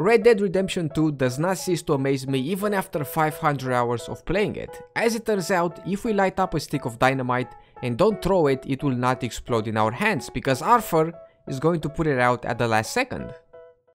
Red Dead Redemption 2 does not cease to amaze me even after 500 hours of playing it. As it turns out, if we light up a stick of dynamite and don't throw it, it will not explode in our hands because Arthur is going to put it out at the last second.